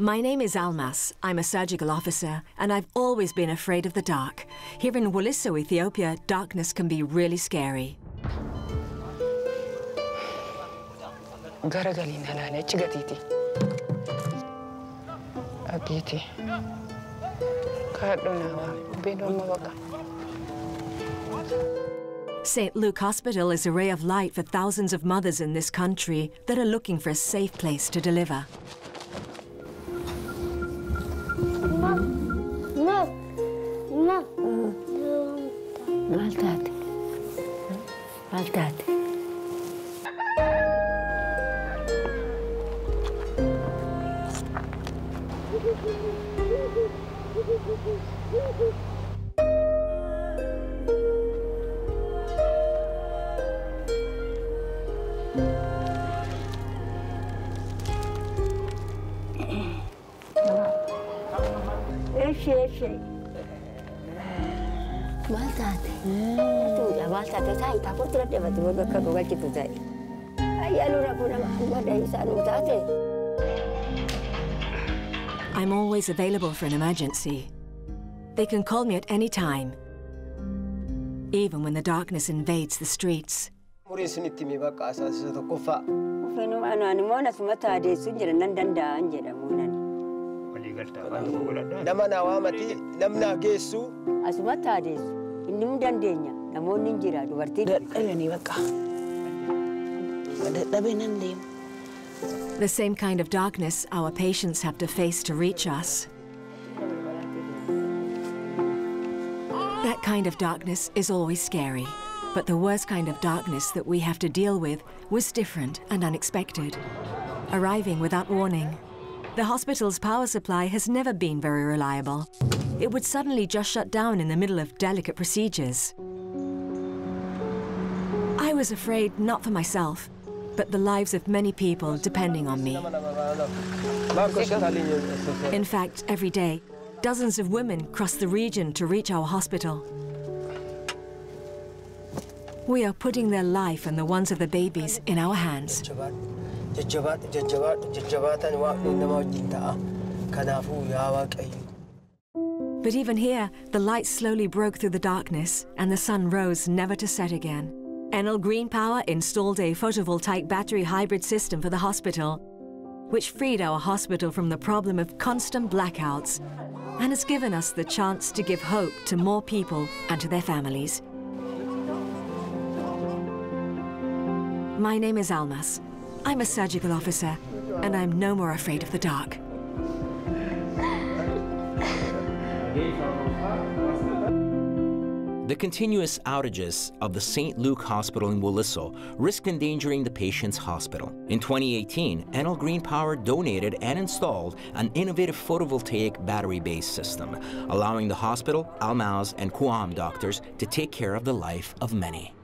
My name is Almaz. I'm a surgical officer, and I've always been afraid of the dark. Here in Woliso, Ethiopia, darkness can be really scary. St. Luke's Hospital is a ray of light for thousands of mothers in this country that are looking for a safe place to deliver. I'm always available for an emergency. They can call me at any time, even when the darkness invades the streets. The same kind of darkness our patients have to face to reach us. That kind of darkness is always scary, but the worst kind of darkness that we have to deal with was different and unexpected, arriving without warning. The hospital's power supply has never been very reliable. It would suddenly just shut down in the middle of delicate procedures. I was afraid not for myself, but the lives of many people depending on me. In fact, every day, dozens of women cross the region to reach our hospital. We are putting their life and the ones of the babies in our hands. But even here, the light slowly broke through the darkness and the sun rose never to set again. Enel Green Power installed a photovoltaic battery hybrid system for the hospital, which freed our hospital from the problem of constant blackouts and has given us the chance to give hope to more people and to their families. My name is Almaz. I'm a surgical officer, and I'm no more afraid of the dark. The continuous outages of the St. Luke's Hospital in Woliso risk endangering the patient's hospital. In 2018, Enel Green Power donated and installed an innovative photovoltaic battery-based system, allowing the hospital, Almaz, and Kuam doctors to take care of the life of many.